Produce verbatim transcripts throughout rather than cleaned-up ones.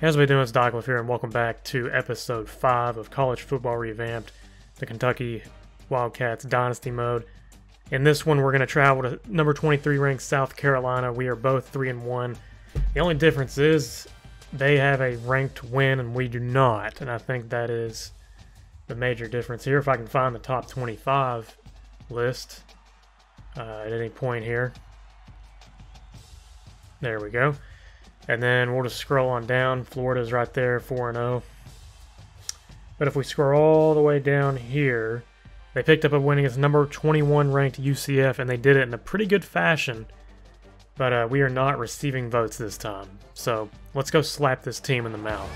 How's we doing? It's dyclif here, and welcome back to episode five of College Football Revamped, the Kentucky Wildcats Dynasty Mode. In this one, we're going to travel to number twenty-three ranked South Carolina. We are both three and one. The only difference is they have a ranked win and we do not, and I think that is the major difference here. If I can find the top twenty-five list uh, at any point here, there we go. And then we'll just scroll on down. Florida's right there, four and oh. But if we scroll all the way down here, they picked up a win against number twenty-one ranked U C F, and they did it in a pretty good fashion. But uh, we are not receiving votes this time. So let's go slap this team in the mouth.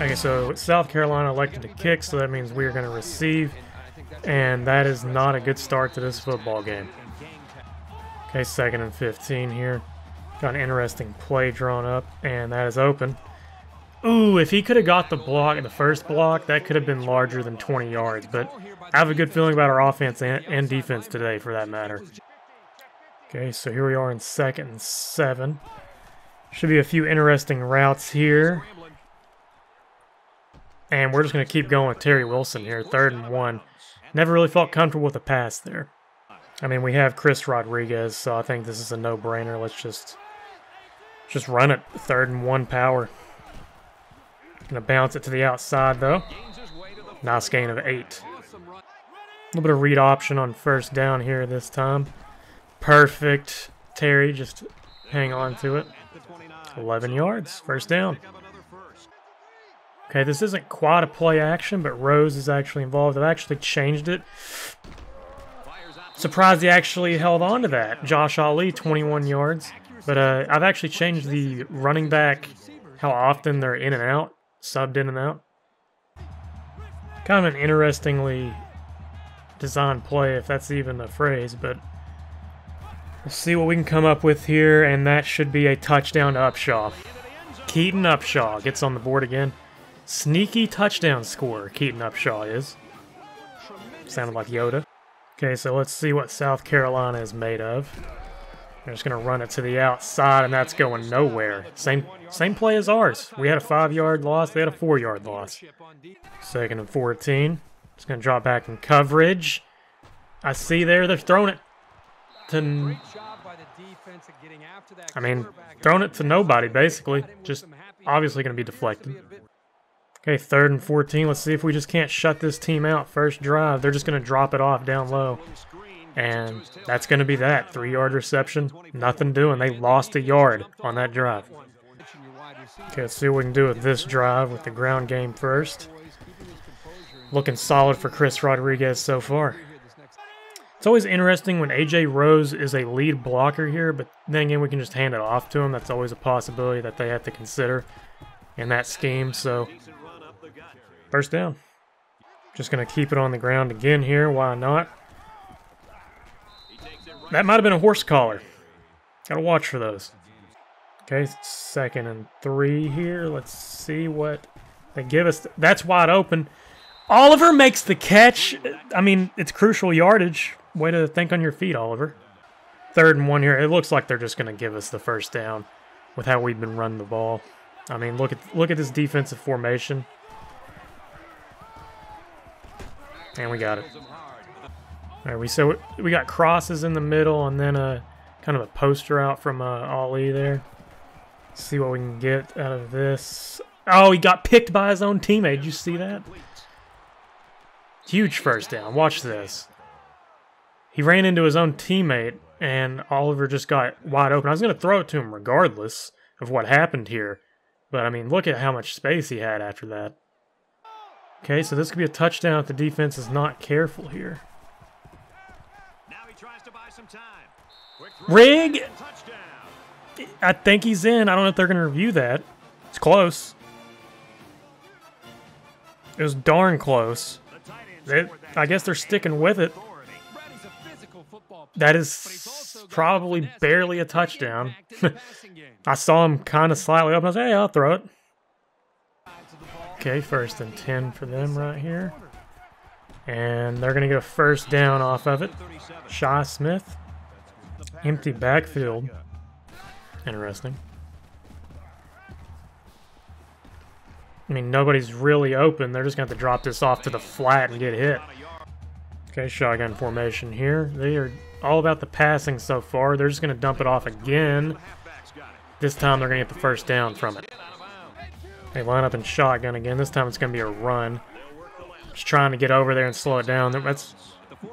Okay, so South Carolina elected to kick, so that means we are going to receive, and that is not a good start to this football game. Okay, second and fifteen here. Got an interesting play drawn up, and that is open. Ooh, if he could have got the block in the first block, that could have been larger than twenty yards, but I have a good feeling about our offense and, and defense today, for that matter. Okay, so here we are in second and seven. Should be a few interesting routes here. And we're just going to keep going with Terry Wilson here, third and one. Never really felt comfortable with the pass there. I mean, we have Chris Rodriguez, so I think this is a no-brainer. Let's just just run it, third and one power. Going to bounce it to the outside, though. Nice gain of eight. A little bit of read option on first down here this time. Perfect. Terry, just hang on to it. eleven yards, first down. Okay, this isn't quite a play action, but Rose is actually involved. I've actually changed it. Surprised he actually held on to that. Josh Ali, twenty-one yards. But uh, I've actually changed the running back, how often they're in and out, subbed in and out. Kind of an interestingly designed play, if that's even a phrase, but we'll see what we can come up with here, and that should be a touchdown to Upshaw. Keaton Upshaw gets on the board again. Sneaky touchdown scorer, Keaton Upshaw is. Sounded like Yoda. Okay, so let's see what South Carolina is made of. They're just going to run it to the outside, and that's going nowhere. Same same play as ours. We had a five-yard loss. They had a four-yard loss. Second and fourteen. Just going to drop back in coverage. I see there. They're throwing it to... I mean, throwing it to nobody, basically. Just obviously going to be deflected. Okay, third and fourteen. Let's see if we just can't shut this team out. First drive, they're just going to drop it off down low. And that's going to be that. Three-yard reception, nothing doing. They lost a yard on that drive. Okay, let's see what we can do with this drive with the ground game first. Looking solid for Chris Rodriguez so far. It's always interesting when A J Rose is a lead blocker here, but then again, we can just hand it off to him. That's always a possibility that they have to consider in that scheme, so... First down. Just going to keep it on the ground again here. Why not? That might have been a horse collar. Got to watch for those. Okay, second and three here. Let's see what they give us. That's wide open. Oliver makes the catch. I mean, it's crucial yardage. Way to think on your feet, Oliver. Third and one here. It looks like they're just going to give us the first down with how we've been running the ball. I mean, look at look at this defensive formation. And we got it. All right, we so we got crosses in the middle, and then a kind of a poster out from uh, Ali there. Let's see what we can get out of this. Oh, he got picked by his own teammate. Did you see that? Huge first down. Watch this. He ran into his own teammate, and Oliver just got wide open. I was going to throw it to him regardless of what happened here, but I mean, look at how much space he had after that. Okay, so this could be a touchdown if the defense is not careful here. Now he tries to buy some time. Rig! I think he's in. I don't know if they're going to review that. It's close. It was darn close. It, I guess they're sticking with it. That is probably barely a touchdown. I saw him kind of slightly up. I was like, hey, I'll throw it. Okay, first and ten for them right here. And they're going to go first down off of it. Shaw Smith. Empty backfield. Interesting. I mean, nobody's really open. They're just going to have to drop this off to the flat and get hit. Okay, shotgun formation here. They are all about the passing so far. They're just going to dump it off again. This time they're going to get the first down from it. They line up in shotgun again. This time it's going to be a run. Just trying to get over there and slow it down. That's,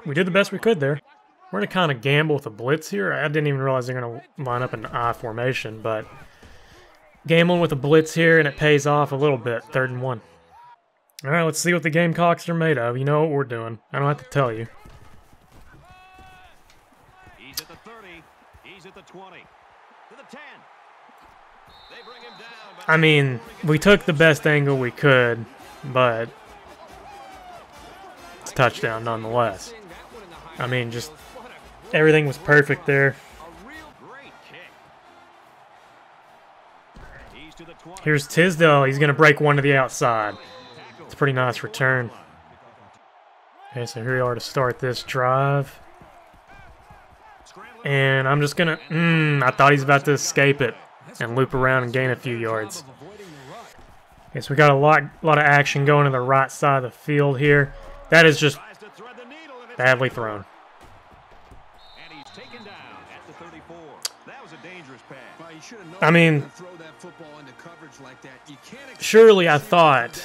we did the best we could there. We're going to kind of gamble with the blitz here. I didn't even realize they're going to line up in the I formation, but gambling with a blitz here, and it pays off a little bit. Third and one. All right, let's see what the Gamecocks are made of. You know what we're doing. I don't have to tell you. He's at the thirty. He's at the twenty. To the ten. They bring him down. I mean, we took the best angle we could, but it's a touchdown nonetheless. I mean, just everything was perfect there. Here's Tisdel. He's going to break one to the outside. It's a pretty nice return. Okay, so here we are to start this drive. And I'm just going to... Mmm, I thought he's about to escape it and loop around and gain a few yards. Okay, so we got a lot, lot of action going to the right side of the field here. That is just badly thrown. I mean... Surely I thought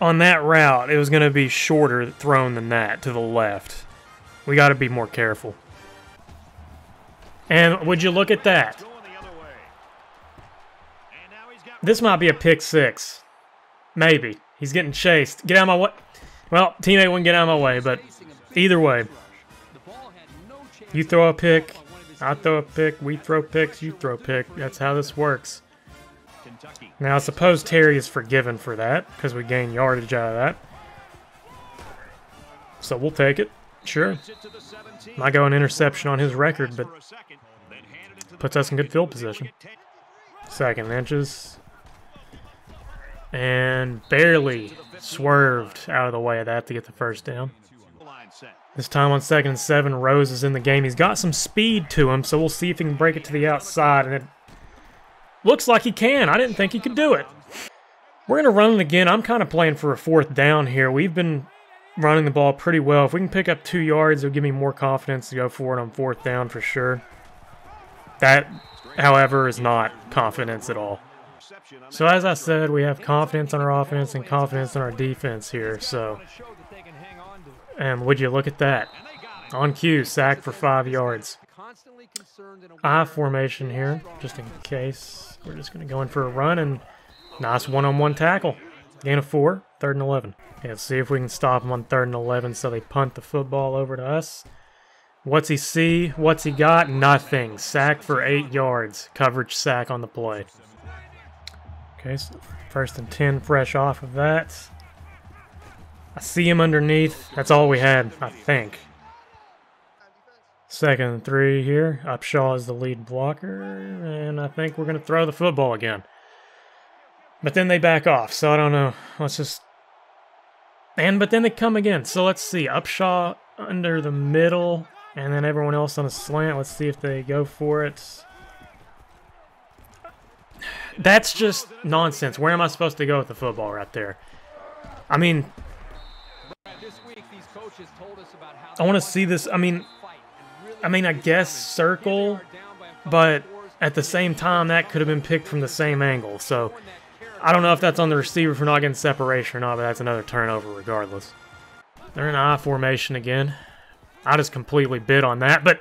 on that route it was going to be shorter thrown than that to the left. We got to be more careful. And would you look at that? This might be a pick six. Maybe. He's getting chased. Get out of my way. Well, teammate wouldn't get out of my way, but either way. You throw a pick. I throw a pick, we throw picks, you throw pick. That's how this works. Now, I suppose Terry is forgiven for that because we gain yardage out of that. So we'll take it, sure. Might go an interception on his record, but puts us in good field position. Second inches. And barely swerved out of the way of that to get the first down. This time on second and seven, Rose is in the game. He's got some speed to him, so we'll see if he can break it to the outside. And it looks like he can. I didn't think he could do it. We're going to run it again. I'm kind of playing for a fourth down here. We've been running the ball pretty well. If we can pick up two yards, it'll give me more confidence to go for it on fourth down for sure. That, however, is not confidence at all. So as I said, we have confidence in our offense and confidence in our defense here. So... And would you look at that? On cue, sack for five yards. I formation here, just in case. We're just going to go in for a run, and nice one-on-one tackle. Gain of four, third and eleven. Okay, let's see if we can stop them on third and eleven so they punt the football over to us. What's he see? What's he got? Nothing. Sack for eight yards. Coverage sack on the play. Okay, so first and ten fresh off of that. I see him underneath. That's all we had, I think. Second and three here. Upshaw is the lead blocker, and I think we're going to throw the football again. But then they back off, so I don't know. Let's just... And, but then they come again. So let's see. Upshaw under the middle, and then everyone else on a slant. Let's see if they go for it. That's just nonsense. Where am I supposed to go with the football right there? I mean... I want to see this. I mean, I mean, I guess circle, but at the same time, that could have been picked from the same angle. So I don't know if that's on the receiver for not getting separation or not, but that's another turnover regardless. They're in I formation again. I just completely bid on that, but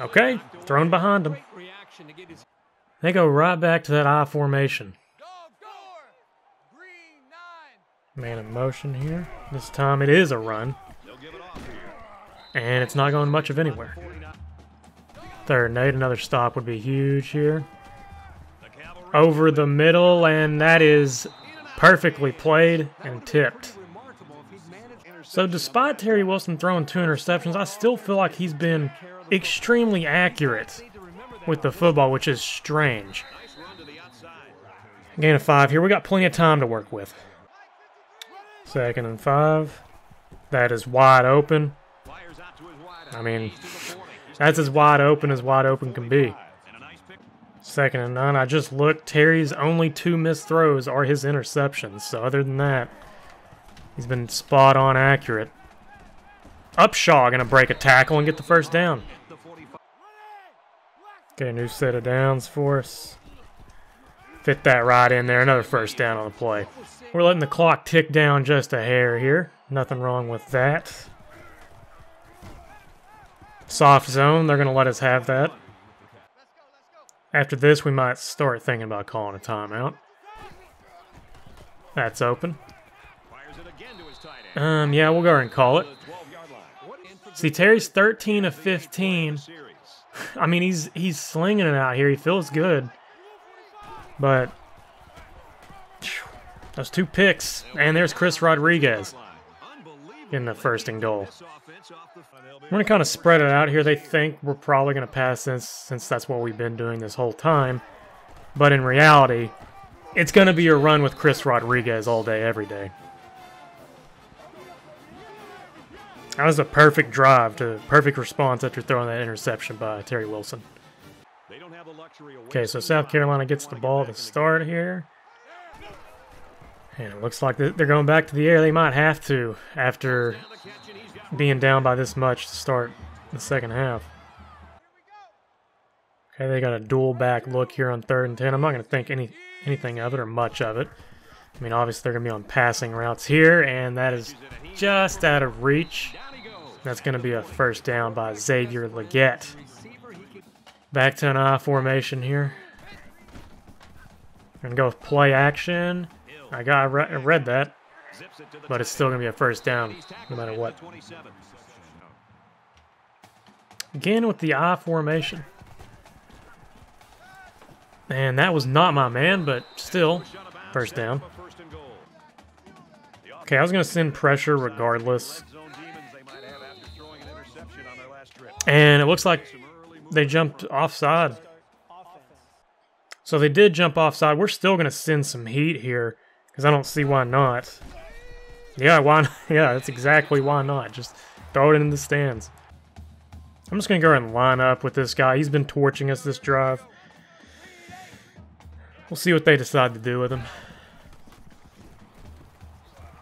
okay, thrown behind them. They go right back to that I formation. Man in motion here. This time it is a run. And it's not going much of anywhere. Third and eight, another stop would be huge here. Over the middle, and that is perfectly played and tipped. So despite Terry Wilson throwing two interceptions, I still feel like he's been extremely accurate with the football, which is strange. Gain of five here. We got plenty of time to work with. Second and five. That is wide open. I mean, that's as wide open as wide open can be. Second and nine. I just looked. Terry's only two missed throws are his interceptions. So other than that, he's been spot on accurate. Upshaw going to break a tackle and get the first down. Get a new set of downs for us. Fit that right in there. Another first down on the play. We're letting the clock tick down just a hair here. Nothing wrong with that. Soft zone. They're going to let us have that. After this, we might start thinking about calling a timeout. That's open. Um, yeah, we'll go ahead and call it. See, Terry's thirteen of fifteen. I mean, he's he's slinging it out here. He feels good. But those two picks, and there's Chris Rodriguez in the first and goal. We're going to kind of spread it out here. They think we're probably going to pass this since that's what we've been doing this whole time. But in reality, it's going to be a run with Chris Rodriguez all day, every day. That was a perfect drive, to perfect response after throwing that interception by Terry Wilson. Okay, so South Carolina gets the ball to start here. And it looks like they're going back to the air. They might have to after being down by this much to start the second half. Okay, they got a dual back look here on third and ten. I'm not going to think any anything of it or much of it. I mean, obviously they're going to be on passing routes here, and that is just out of reach. That's going to be a first down by Xavier Legette. Back to an I formation here. We're going to go with play action. I got I re read that, but it's still going to be a first down no matter what. Again with the I formation. And that was not my man, but still, first down. Okay, I was going to send pressure regardless. And it looks like they jumped offside. So they did jump offside. We're still going to send some heat here because I don't see why not. Yeah, why? Not? Yeah, that's exactly why not. Just throw it in the stands. I'm just going to go and line up with this guy. He's been torching us this drive. We'll see what they decide to do with him.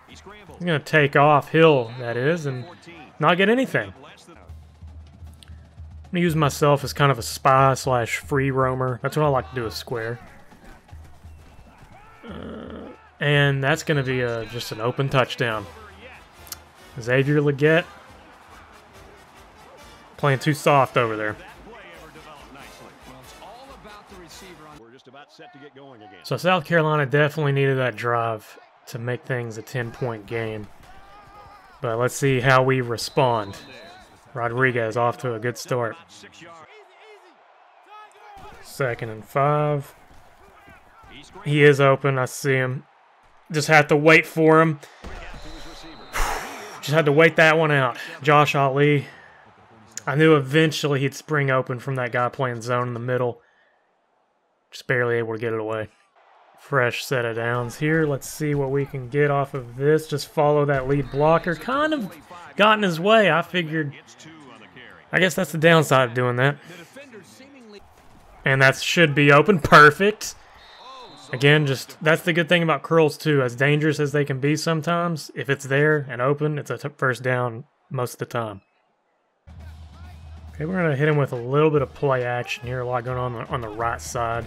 He's going to take off hill, that is, and not get anything. I'm going to use myself as kind of a spy slash free roamer. That's what I like to do with Square. Uh, and that's going to be a, just an open touchdown. Xavier Legette playing too soft over there. So South Carolina definitely needed that drive to make things a ten-point game. But let's see how we respond. Rodriguez off to a good start. Second and five. He is open. I see him. Just have to wait for him. Just had to wait that one out. Josh Ali. I knew eventually he'd spring open from that guy playing zone in the middle. Just barely able to get it away. Fresh set of downs here. Let's see what we can get off of this. Just follow that lead blocker. Kind of got in his way. I figured, I guess that's the downside of doing that. And that should be open. Perfect. Again, just that's the good thing about curls too. As dangerous as they can be sometimes, if it's there and open, it's a first down most of the time. Okay, we're going to hit him with a little bit of play action here. A lot going on on the, on the right side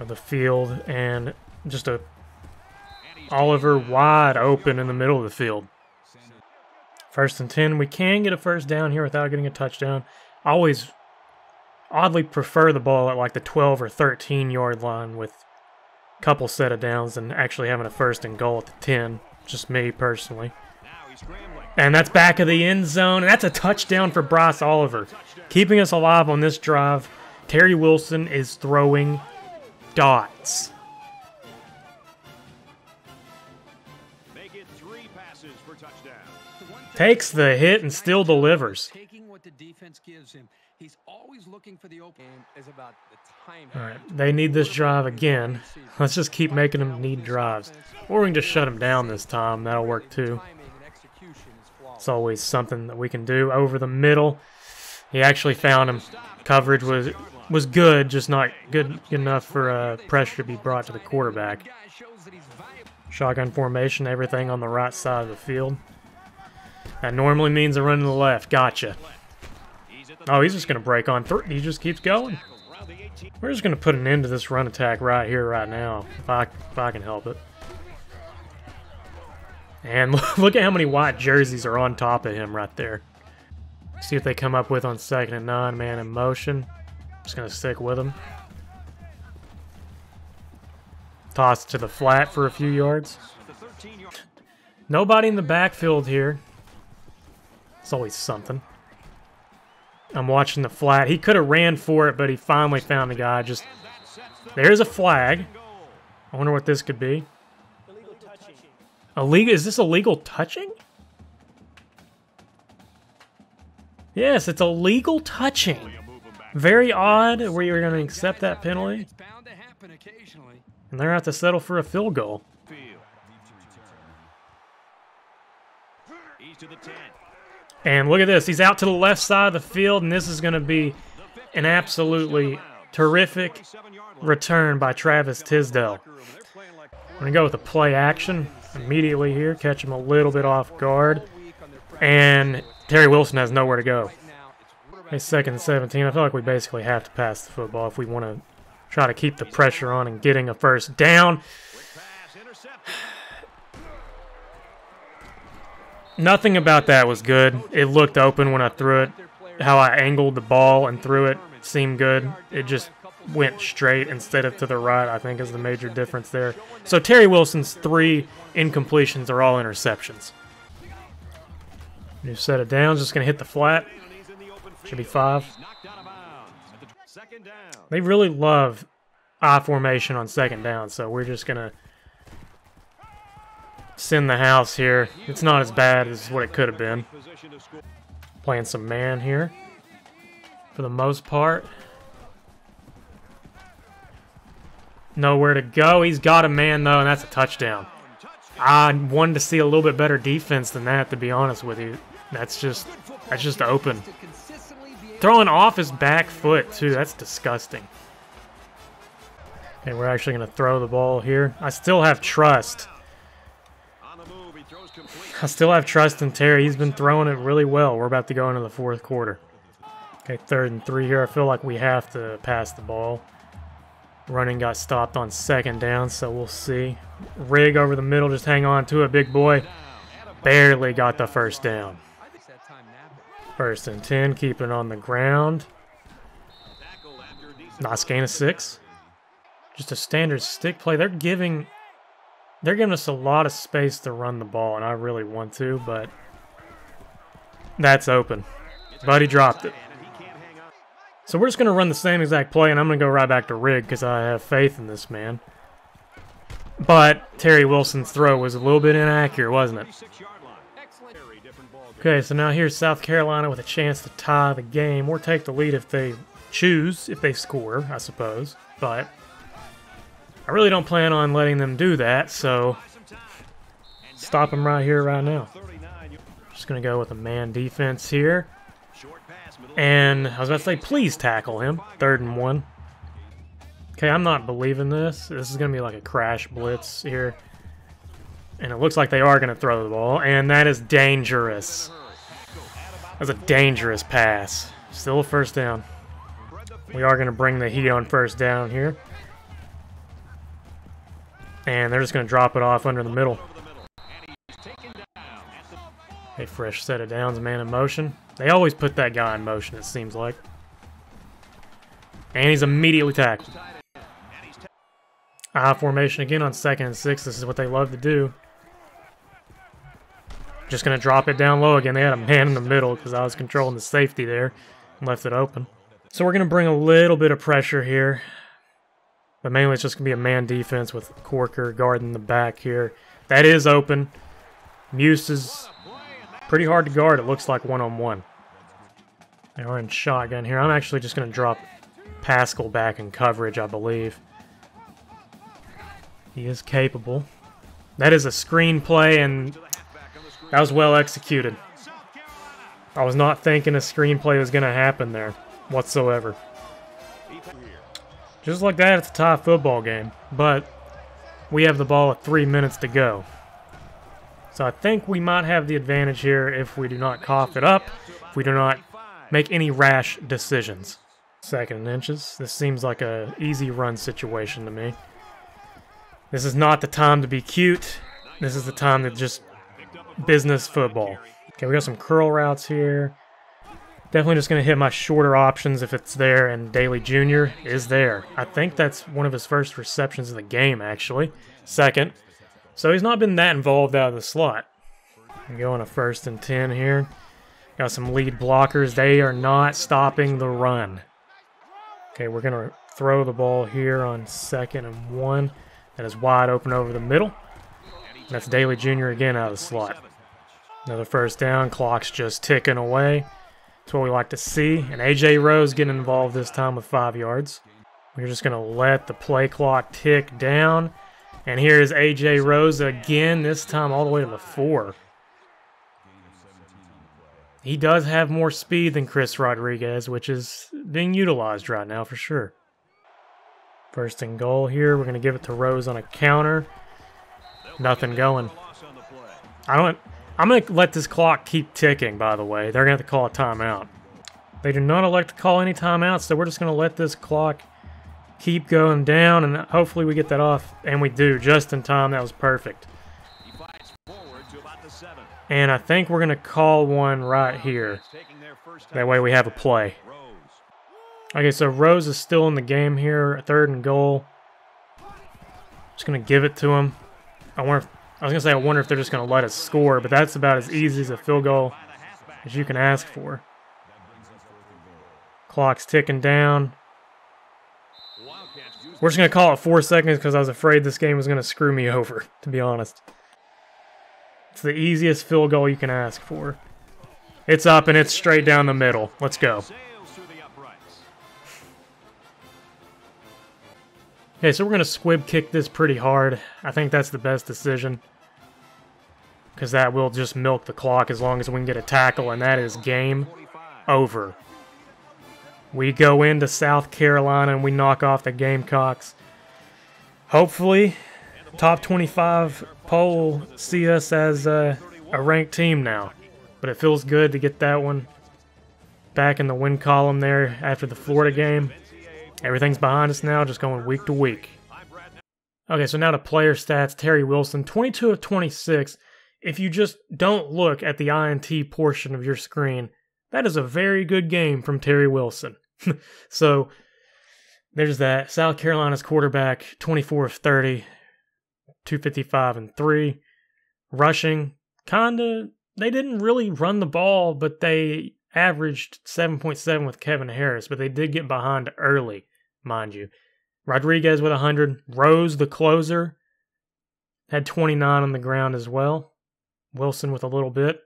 of the field, and just a Oliver wide open in the middle of the field. First and ten. We can get a first down here without getting a touchdown. I always oddly prefer the ball at like the twelve or thirteen yard line with a couple set of downs and actually having a first and goal at the ten. Just me personally. And that's back of the end zone. And that's a touchdown for Bryce Oliver. Keeping us alive on this drive. Terry Wilson is throwing dots. Make it three passes for touchdown. Takes the hit and still delivers. Taking what the defense gives him. He's always looking for the open is about the time. All right, they need this drive again. Let's just keep making them need drives. Or we can just shut them down this time. That'll work too. It's always something that we can do. Over the middle. He actually found him. Coverage was was good, just not good enough for uh, pressure to be brought to the quarterback. Shotgun formation, everything on the right side of the field. That normally means a run to the left. Gotcha. Oh, he's just going to break on through. He just keeps going. We're just going to put an end to this run attack right here, right now, if I, if I can help it. And look at how many white jerseys are on top of him right there. See what they come up with on second and nine, man in motion. Just going to stick with him. Toss to the flat for a few yards. Nobody in the backfield here. It's always something. I'm watching the flat. He could have ran for it, but he finally found the guy. Just there's a flag. I wonder what this could be. Illegal touching. Illegal? Is this illegal touching? Yes, it's illegal touching. Very odd. We were going to accept that penalty, and they're out to settle for a field goal. He's to the ten. And look at this. He's out to the left side of the field, and this is going to be an absolutely terrific return by Travis Tisdel. I'm going to go with a play action immediately here, catch him a little bit off guard. And Terry Wilson has nowhere to go. It's second and seventeen. I feel like we basically have to pass the football if we want to try to keep the pressure on and getting a first down. Nothing about that was good. It looked open when I threw it. How I angled the ball and threw it seemed good. It just went straight instead of to the right, I think, is the major difference there. So Terry Wilson's three incompletions are all interceptions. New set of downs. Just going to hit the flat. Should be five. They really love I formation on second down, so we're just going to send the house here. It's not as bad as what it could have been. Playing some man here for the most part. Nowhere to go. He's got a man though, and that's a touchdown. I wanted to see a little bit better defense than that, to be honest with you. That's just that's just open. Throwing off his back foot too. That's disgusting. Okay, we're actually going to throw the ball here. I still have trust. I still have trust in Terry. He's been throwing it really well. We're about to go into the fourth quarter. Okay, third and three here. I feel like we have to pass the ball. Running got stopped on second down, so we'll see. Rig over the middle, just hang on to it. Big boy barely got the first down. First and ten, keep it on the ground. Nice gain of six. Just a standard stick play. They're giving... They're giving us a lot of space to run the ball, and I really want to, but that's open. Buddy dropped it. So we're just going to run the same exact play, and I'm going to go right back to Rig because I have faith in this man. But Terry Wilson's throw was a little bit inaccurate, wasn't it? Okay, so now here's South Carolina with a chance to tie the game or take the lead if they choose, if they score, I suppose, but... I really don't plan on letting them do that, so stop them right here, right now. Just going to go with a man defense here. And I was about to say, please tackle him. Third and one. Okay, I'm not believing this. This is going to be like a crash blitz here. And it looks like they are going to throw the ball, and that is dangerous. That's a dangerous pass. Still a first down. We are going to bring the heat on first down here. And they're just going to drop it off under the middle. A fresh set of downs, man in motion. They always put that guy in motion, it seems like. And he's immediately tackled. I formation again on second and six. This is what they love to do. Just going to drop it down low again. They had a man in the middle because I was controlling the safety there and left it open. So we're going to bring a little bit of pressure here. But mainly it's just going to be a man defense with Corker guarding the back here. That is open. Muse is Pretty hard to guard, it looks like, one-on-one. They are in shotgun here. I'm actually just going to drop Pascal back in coverage, I believe. He is capable. That is a screen play, and that was well executed. I was not thinking a screen play was going to happen there whatsoever. Just like that, it's a tie football game, but we have the ball at three minutes to go. So I think we might have the advantage here if we do not cough it up, if we do not make any rash decisions. Second and inches. This seems like an easy run situation to me. This is not the time to be cute. This is the time to just business football. Okay, we got some curl routes here. Definitely just going to hit my shorter options if it's there, and Daly Junior is there. I think that's one of his first receptions of the game, actually. Second. So he's not been that involved out of the slot. I'm going to first and ten here. Got some lead blockers. They are not stopping the run. Okay, we're going to throw the ball here on second and one. That is wide open over the middle. And that's Daly Junior again out of the slot. Another first down. Clock's just ticking away. That's what we like to see. And A J Rose getting involved this time with five yards. We're just going to let the play clock tick down. And here is A J Rose again, this time all the way to the four. He does have more speed than Chris Rodriguez, which is being utilized right now for sure. First and goal here. We're going to give it to Rose on a counter. Nothing going. I don't. I'm going to let this clock keep ticking, by the way. They're going to have to call a timeout. They do not elect to call any timeouts, so we're just going to let this clock keep going down, and hopefully we get that off. And we do. Just in time. That was perfect. And I think we're going to call one right here. That way we have a play. Okay, so Rose is still in the game here, third and goal. Just going to give it to him. I wonder. If, I was going to say I wonder if they're just going to let us score, but that's about as easy as a field goal as you can ask for. Clock's ticking down. We're just going to call it four seconds because I was afraid this game was going to screw me over, to be honest. It's the easiest field goal you can ask for. It's up, and it's straight down the middle. Let's go. Okay, so we're going to squib kick this pretty hard. I think that's the best decision, because that will just milk the clock as long as we can get a tackle, and that is game over. We go into South Carolina, and we knock off the Gamecocks. Hopefully, top twenty-five poll see us as a, a ranked team now, but it feels good to get that one back in the win column there after the Florida game. Everything's behind us now, just going week to week. Okay, so now to player stats. Terry Wilson, twenty-two of twenty-six. If you just don't look at the I N T portion of your screen, that is a very good game from Terry Wilson. So, there's that. South Carolina's quarterback, twenty-four of thirty, two fifty-five and three. Rushing, kinda, they didn't really run the ball, but they averaged seven point seven with Kevin Harris, but they did get behind early. Mind you, Rodriguez with one hundred, Rose the closer had twenty-nine on the ground as well. Wilson with a little bit.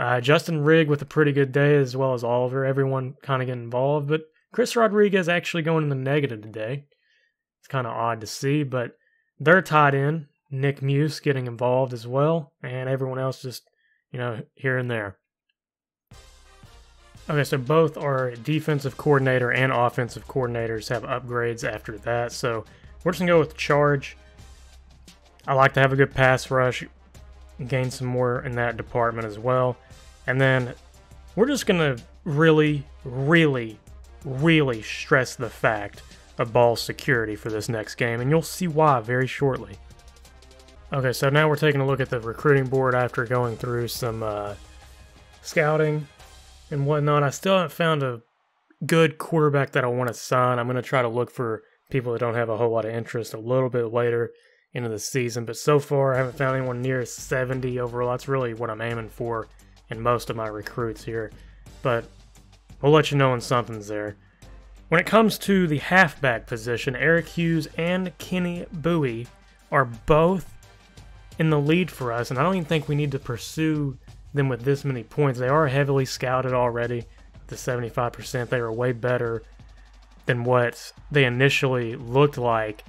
Uh, Justin Rigg with a pretty good day, as well as Oliver. Everyone kind of getting involved, but Chris Rodriguez actually going in the negative today. It's kind of odd to see, but they're tied in. Nick Muse getting involved as well, and everyone else just, you know, here and there. Okay, so both our defensive coordinator and offensive coordinators have upgrades after that, so we're just going to go with charge. I like to have a good pass rush, gain some more in that department as well. And then we're just going to really, really, really stress the fact of ball security for this next game, and you'll see why very shortly. Okay, so now we're taking a look at the recruiting board after going through some uh, scouting and whatnot. I still haven't found a good quarterback that I want to sign. I'm going to try to look for people that don't have a whole lot of interest a little bit later into the season, but so far I haven't found anyone near seventy overall. That's really what I'm aiming for in most of my recruits here, but we'll let you know when something's there. When it comes to the halfback position, Eric Hughes and Kenny Bowie are both in the lead for us, and I don't even think we need to pursue them with this many points. They are heavily scouted already, the seventy-five percent. They are way better than what they initially looked like,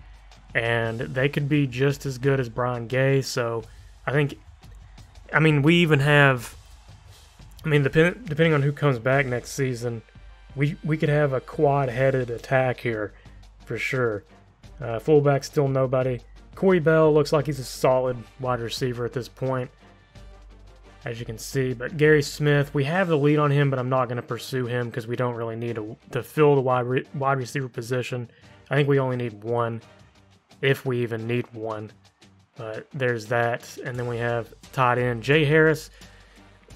and they could be just as good as Brian Gay. So I think, I mean, we even have, I mean, depend, depending on who comes back next season, we, we could have a quad-headed attack here for sure. Uh, fullback, still nobody. Corey Bell looks like he's a solid wide receiver at this point, as you can see. But Gary Smith, we have the lead on him, but I'm not going to pursue him because we don't really need to, to fill the wide, re, wide receiver position. I think we only need one, if we even need one. But there's that. And then we have tight end Jay Harris,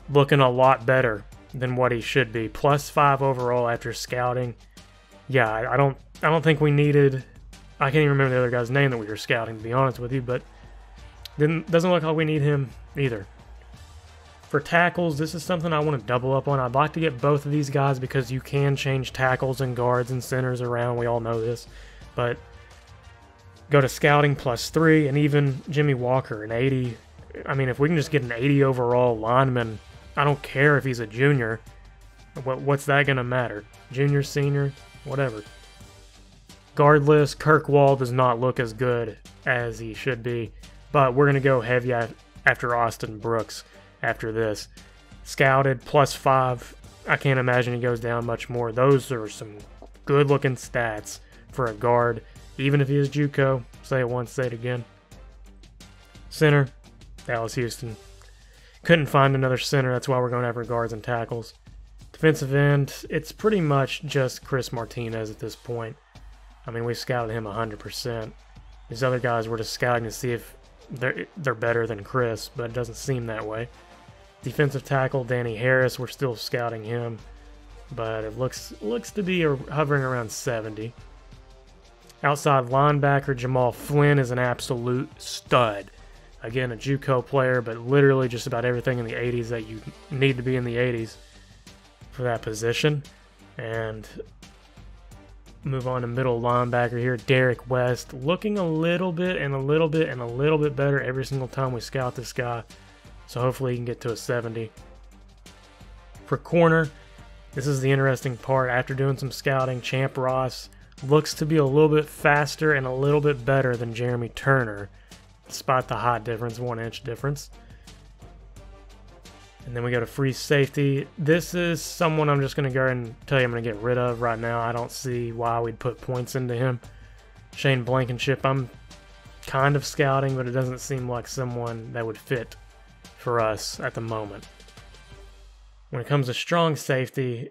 looking a lot better than what he should be. Plus five overall after scouting. Yeah, I, I don't I don't think we needed... I can't even remember the other guy's name that we were scouting, to be honest with you, but didn't, doesn't look like we need him either. For tackles, this is something I want to double up on. I'd like to get both of these guys because you can change tackles and guards and centers around. We all know this. But go to scouting plus three, and even Jimmy Walker, an eighty. I mean, if we can just get an eighty overall lineman, I don't care if he's a junior. What, what's that going to matter? Junior, senior, whatever. Regardless, Kirkwall does not look as good as he should be, but we're going to go heavy after Austin Brooks after this. Scouted, plus five. I can't imagine he goes down much more. Those are some good-looking stats for a guard, even if he is JUCO. Say it once, say it again. Center, Dallas Houston. Couldn't find another center, that's why we're going after guards and tackles. Defensive end, it's pretty much just Chris Martinez at this point. I mean, we scouted him one hundred percent. These other guys were just scouting to see if they're, they're better than Chris, but it doesn't seem that way. Defensive tackle, Danny Harris, we're still scouting him, but it looks looks to be hovering around seventy. Outside linebacker, Jamal Flynn is an absolute stud. Again, a JUCO player, but literally just about everything in the eighties that you need to be in the eighties for that position. And move on to middle linebacker here, Derek West, looking a little bit and a little bit and a little bit better every single time we scout this guy, so hopefully he can get to a seventy. For corner, this is the interesting part. After doing some scouting, Champ Ross looks to be a little bit faster and a little bit better than Jeremy Turner, despite the height difference, one inch difference. And then we go to free safety. This is someone I'm just going to go ahead and tell you I'm going to get rid of right now. I don't see why we'd put points into him. Shane Blankenship, I'm kind of scouting, but it doesn't seem like someone that would fit for us at the moment. When it comes to strong safety,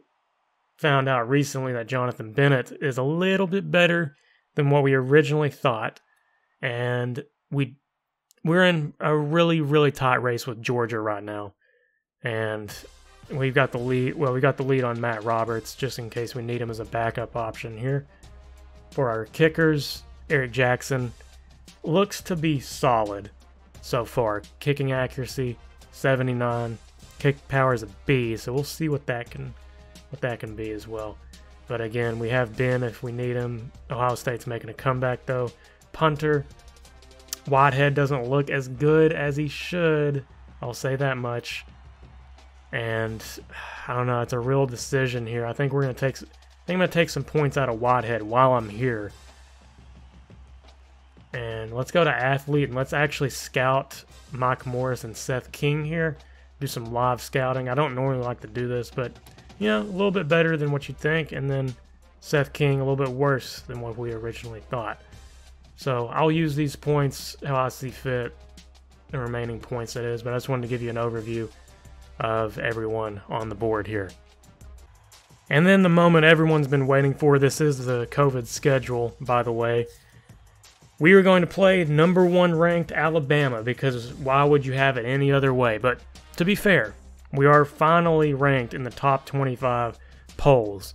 found out recently that Jonathan Bennett is a little bit better than what we originally thought. And we, we're in a really, really tight race with Georgia right now. And we've got the lead. Well, we got the lead on Matt Roberts just in case we need him as a backup option here. For our kickers, Eric Jackson looks to be solid so far. Kicking accuracy seventy-nine, kick power is a B, so we'll see what that can what that can be as well. But again, we have Ben if we need him. Ohio State's making a comeback though. Punter, Whitehead doesn't look as good as he should. I'll say that much. And I don't know, it's a real decision here. I think we're gonna take I think I'm gonna take some points out of Whitehead while I'm here. And let's go to athlete and let's actually scout Mike Morris and Seth King here. Do some live scouting. I don't normally like to do this, but you know, a little bit better than what you think, and then Seth King a little bit worse than what we originally thought. So I'll use these points how I see fit, the remaining points that is, but I just wanted to give you an overview of everyone on the board here. And then the moment everyone's been waiting for, this is the COVID schedule, by the way. We are going to play number one ranked Alabama, because why would you have it any other way? But to be fair, we are finally ranked in the top twenty-five polls,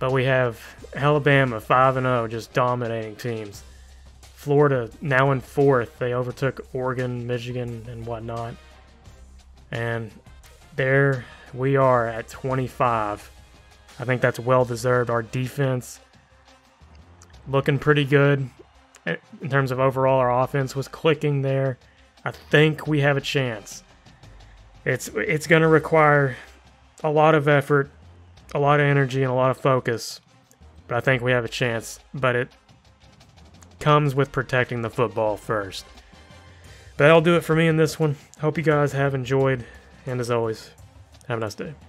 but we have Alabama five and oh, just dominating teams. Florida now in fourth, they overtook Oregon, Michigan, and whatnot. And there we are at twenty-five. I think that's well deserved. Our defense looking pretty good in terms of overall. Our offense was clicking there. I think we have a chance. It's it's going to require a lot of effort, a lot of energy, and a lot of focus. But I think we have a chance. But it comes with protecting the football first. But that'll do it for me in this one. Hope you guys have enjoyed. And as always, have a nice day.